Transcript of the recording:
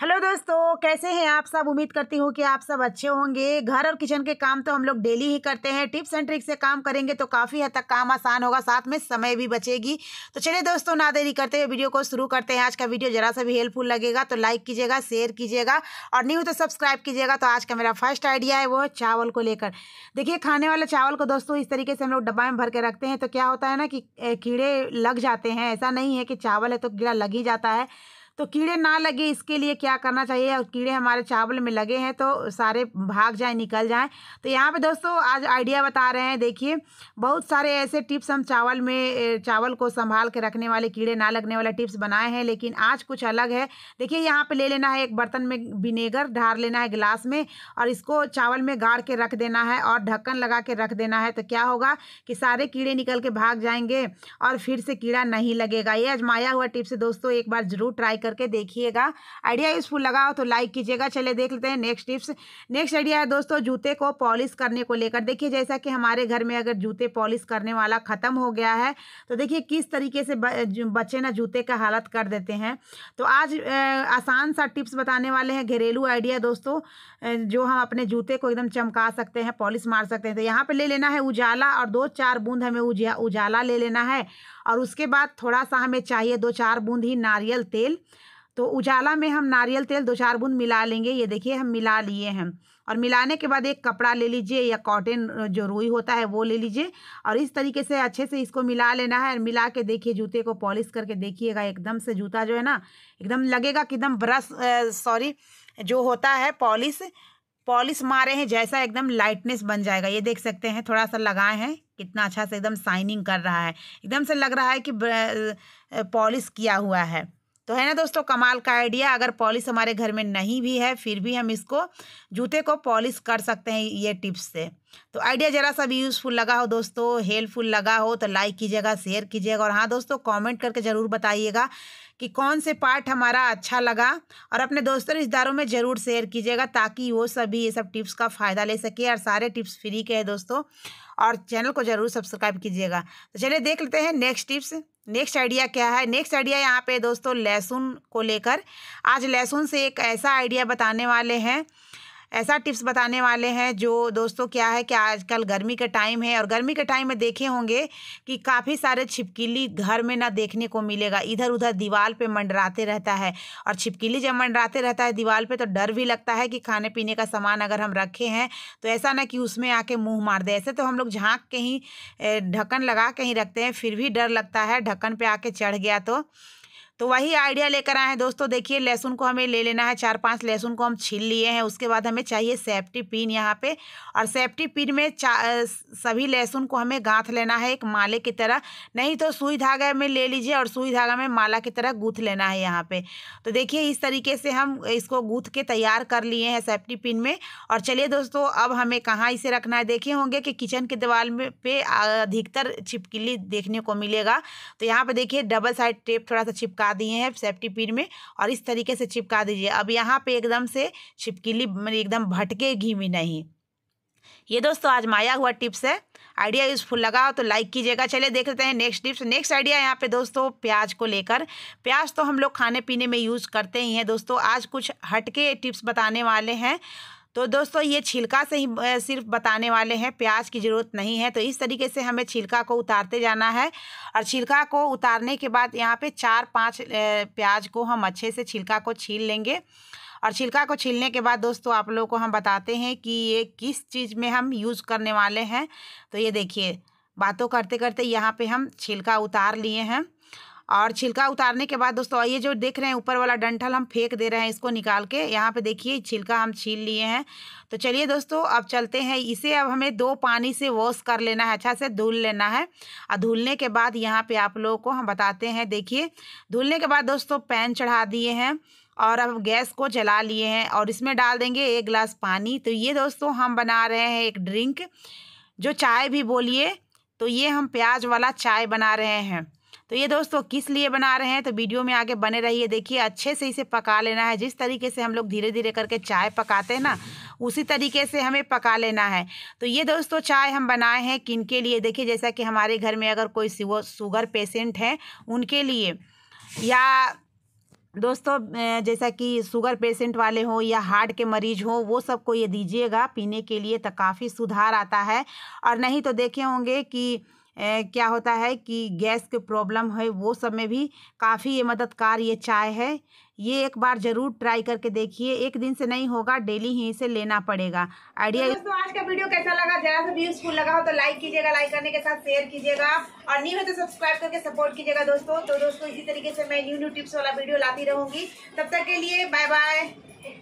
Hello दोस्तों, कैसे हैं आप सब। उम्मीद करती हूँ कि आप सब अच्छे होंगे। घर और किचन के काम तो हम लोग डेली ही करते हैं। टिप्स एंड ट्रिक्स से काम करेंगे तो काफ़ी हद तक काम आसान होगा, साथ में समय भी बचेगी। तो चलिए दोस्तों, ना देरी करते हुए वीडियो को शुरू करते हैं। आज का वीडियो जरा सा भी हेल्पफुल लगेगा तो लाइक कीजिएगा, शेयर कीजिएगा और न्यू तो सब्सक्राइब कीजिएगा। तो आज का मेरा फर्स्ट आइडिया है वो चावल को लेकर। देखिए, खाने वाले चावल को दोस्तों इस तरीके से हम लोग डब्बा में भर के रखते हैं तो क्या होता है ना कि कीड़े लग जाते हैं। ऐसा नहीं है कि चावल है तो कीड़ा लग ही जाता है। तो कीड़े ना लगे इसके लिए क्या करना चाहिए, और कीड़े हमारे चावल में लगे हैं तो सारे भाग जाएं, निकल जाएं। तो यहाँ पे दोस्तों आज आइडिया बता रहे हैं। देखिए, बहुत सारे ऐसे टिप्स हम चावल को संभाल के रखने वाले, कीड़े ना लगने वाले टिप्स बनाए हैं, लेकिन आज कुछ अलग है। देखिए, यहाँ पे ले लेना है एक बर्तन में विनेगर, ढार लेना है गिलास में और इसको चावल में गाड़ के रख देना है और ढक्कन लगा के रख देना है। तो क्या होगा कि सारे कीड़े निकल के भाग जाएंगे और फिर से कीड़ा नहीं लगेगा। ये आजमाया हुआ टिप्स है दोस्तों, एक बार ज़रूर ट्राई करके देखिएगा। आइडिया यूजफुल लगा हो तो लाइक कीजिएगा। चले देख लेते हैं नेक्स्ट टिप्स। नेक्स्ट आइडिया है दोस्तों जूते को पॉलिश करने को लेकर। देखिए, जैसा कि हमारे घर में अगर जूते पॉलिश करने वाला ख़त्म हो गया है तो देखिए किस तरीके से बच्चे ना जूते का हालत कर देते हैं। तो आज आसान सा टिप्स बताने वाले हैं, घरेलू आइडिया दोस्तों, जो हम अपने जूते को एकदम चमका सकते हैं, पॉलिश मार सकते हैं। तो यहाँ पर ले लेना है उजाला और 2-4 बूंद हमें उजाला ले लेना है और उसके बाद थोड़ा सा हमें चाहिए 2-4 बूंद ही नारियल तेल। तो उजाला में हम नारियल तेल 2-4 बूंद मिला लेंगे। ये देखिए, हम मिला लिए हैं और मिलाने के बाद एक कपड़ा ले लीजिए या कॉटन जो रुई होता है वो ले लीजिए और इस तरीके से अच्छे से इसको मिला लेना है। और मिला के देखिए, जूते को पॉलिश करके देखिएगा, एकदम से जूता जो है ना एकदम लगेगा कि एकदम ब्रश जो होता है पॉलिश मारे हैं जैसा, एकदम लाइटनेस बन जाएगा। ये देख सकते हैं, थोड़ा सा लगाए हैं, कितना अच्छा से एकदम शाइनिंग कर रहा है, एकदम से लग रहा है कि पॉलिश किया हुआ है। तो है ना दोस्तों, कमाल का आइडिया। अगर पॉलिश हमारे घर में नहीं भी है फिर भी हम इसको जूते को पॉलिश कर सकते हैं ये टिप्स से। तो आइडिया जरा सा भी यूज़फुल लगा हो दोस्तों, हेल्पफुल लगा हो तो लाइक कीजिएगा, शेयर कीजिएगा और हाँ दोस्तों, कमेंट करके ज़रूर बताइएगा कि कौन से पार्ट हमारा अच्छा लगा और अपने दोस्तों रिश्तेदारों में ज़रूर शेयर कीजिएगा ताकि वो सभी ये सब टिप्स का फ़ायदा ले सके। और सारे टिप्स फ्री के हैं दोस्तों और चैनल को ज़रूर सब्सक्राइब कीजिएगा। तो चलिए देख लेते हैं नेक्स्ट टिप्स। नेक्स्ट आइडिया क्या है। नेक्स्ट आइडिया यहाँ पे दोस्तों लहसुन को लेकर। आज लहसुन से एक ऐसा आइडिया बताने वाले हैं, ऐसा टिप्स बताने वाले हैं जो दोस्तों क्या है कि आजकल गर्मी का टाइम है और गर्मी के टाइम में देखे होंगे कि काफ़ी सारे छिपकली घर में ना देखने को मिलेगा, इधर उधर दीवार पे मंडराते रहता है। और छिपकली जब मंडराते रहता है दीवार पे तो डर भी लगता है कि खाने पीने का सामान अगर हम रखे हैं तो ऐसा ना कि उसमें आके मुँह मार दे। ऐसे तो हम लोग झाँक के ही ढक्कन लगा के ही रखते हैं, फिर भी डर लगता है ढक्कन पर आके चढ़ गया तो वही आइडिया लेकर आए हैं दोस्तों। देखिए, लहसुन को हमें ले लेना है, 4-5 लहसुन को हम छील लिए हैं। उसके बाद हमें चाहिए सेफ्टी पिन यहाँ पे और सेफ्टी पिन में सभी लहसुन को हमें गाँथ लेना है एक माले की तरह, नहीं तो सुई धागा में ले लीजिए और सुई धागा में माला की तरह गूँथ लेना है यहाँ पे। तो देखिए, इस तरीके से हम इसको गूँथ के तैयार कर लिए हैं सेफ्टी पिन में। और चलिए दोस्तों, अब हमें कहाँ इसे रखना है। देखे होंगे कि किचन की दीवार में पे अधिकतर छिपकली देखने को मिलेगा। तो यहाँ पर देखिए, डबल साइड टेप थोड़ा सा चिपका दिए हैं सेफ्टी पिन में और इस तरीके से चिपका दीजिए। अब यहाँ पे एकदम से छिपकली एकदम भटकेगी भी नहीं। ये दोस्तों आजमाया हुआ टिप्स है। आइडिया यूजफुल लगा हो तो लाइक कीजिएगा। चलिए देख लेते हैं नेक्स्ट टिप्स। नेक्स्ट आइडिया यहाँ पे दोस्तों प्याज को लेकर। प्याज तो हम लोग खाने पीने में यूज़ करते ही हैं दोस्तों, आज कुछ हटके टिप्स बताने वाले हैं। तो दोस्तों ये छिलका से ही सिर्फ बताने वाले हैं, प्याज की ज़रूरत नहीं है। तो इस तरीके से हमें छिलका को उतारते जाना है और छिलका को उतारने के बाद यहाँ पे 4-5 प्याज को हम अच्छे से छिलका को छील लेंगे। और छिलका को छीलने के बाद दोस्तों आप लोगों को हम बताते हैं कि ये किस चीज़ में हम यूज़ करने वाले हैं। तो ये देखिए, बातों करते करते यहाँ पर हम छिलका उतार लिए हैं। और छिलका उतारने के बाद दोस्तों ये जो देख रहे हैं ऊपर वाला डंठल हम फेंक दे रहे हैं, इसको निकाल के यहाँ पे देखिए छिलका हम छील लिए हैं। तो चलिए दोस्तों, अब चलते हैं इसे। अब हमें 2 पानी से वॉश कर लेना है, अच्छा से धुल लेना है। और धुलने के बाद यहाँ पे आप लोगों को हम बताते हैं। देखिए, धुलने के बाद दोस्तों पैन चढ़ा दिए हैं और अब गैस को जला लिए हैं और इसमें डाल देंगे 1 गिलास पानी। तो ये दोस्तों हम बना रहे हैं एक ड्रिंक, जो चाय भी बोलिए, तो ये हम प्याज वाला चाय बना रहे हैं। तो ये दोस्तों किस लिए बना रहे हैं, तो वीडियो में आगे बने रहिए। देखिए, अच्छे से इसे पका लेना है, जिस तरीके से हम लोग धीरे धीरे करके चाय पकाते हैं ना, उसी तरीके से हमें पका लेना है। तो ये दोस्तों चाय हम बनाए हैं किन के लिए। देखिए, जैसा कि हमारे घर में अगर कोई शुगर पेशेंट है उनके लिए, या दोस्तों जैसा कि शुगर पेशेंट वाले हों या हार्ट के मरीज हों, वो सबको ये दीजिएगा पीने के लिए तो काफ़ी सुधार आता है। और नहीं तो देखे होंगे कि क्या होता है कि गैस के प्रॉब्लम है, वो सब में भी काफ़ी ये मददगार ये चाय है। ये एक बार ज़रूर ट्राई करके देखिए, एक दिन से नहीं होगा, डेली ही इसे लेना पड़ेगा। आइडिया दोस्तों आज का वीडियो कैसा लगा, जरा सा भी यूजफुल लगा हो तो लाइक कीजिएगा, लाइक करने के साथ शेयर कीजिएगा और न्यू है तो सब्सक्राइब करके सपोर्ट कीजिएगा दोस्तों। तो दोस्तों इसी तरीके से मैं न्यू टिप्स वाला वीडियो लाती रहूँगी, तब तक के लिए बाय बाय।